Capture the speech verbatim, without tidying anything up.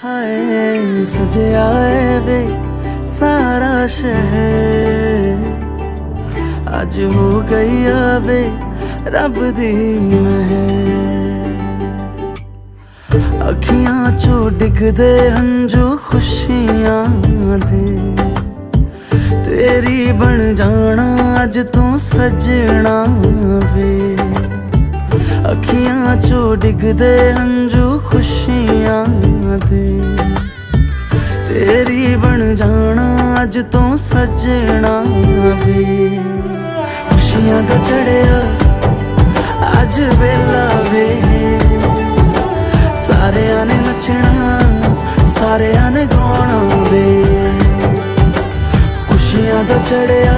हाय सजया वे सारा शहर आज हो गई वे रब दी महर। अखियां चो डिगदे हंजू खुशियां दे तेरी बन जाना अज तू सजना वे। अखियां चो डिगदे हंजू खुशियां दे तेरी बन जाना अज तू सजना वे। खुशियां दा चढ़िया अज वेला वे सारे आने नचना सारे आने गाना वे। खुशियां दा चढ़िया